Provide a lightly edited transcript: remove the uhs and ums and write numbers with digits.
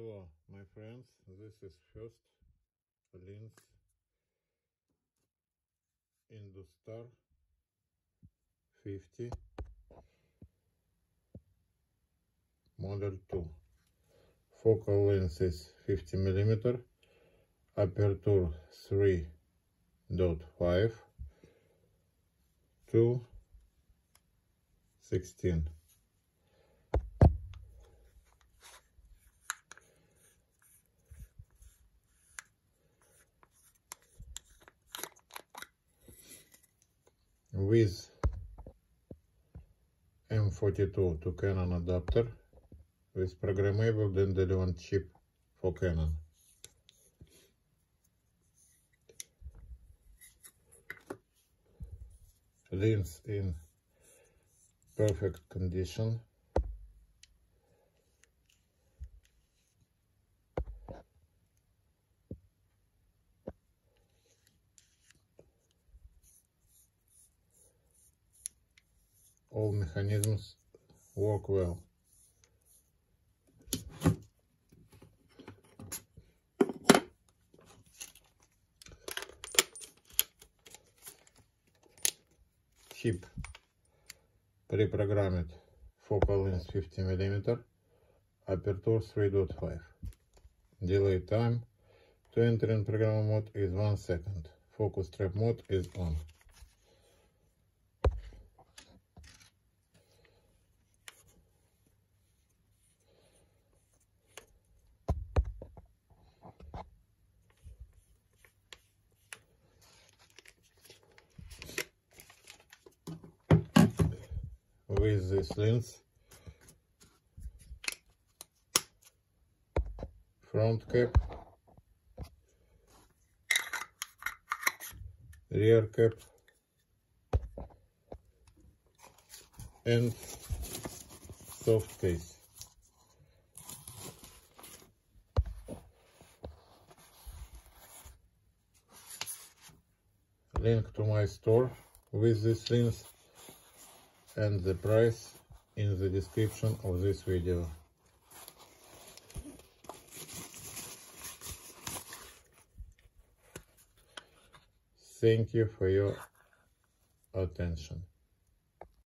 Hello my friends, this is first lens Industar-50 model 2. Focal length is 50 mm, aperture 3.5 to 16. With M42-Canon adapter with programmable Dandelion chip for Canon. Lens in perfect condition. All mechanisms work well. Chip pre-programmed, focal length 50 mm, aperture 3.5. Delay time to enter in programmable mode is 1 second. Focus trap mode is on. With this lens, front cap, rear cap, and soft case. Link to my store with this lens and the price in the description of this video. Thank you for your attention.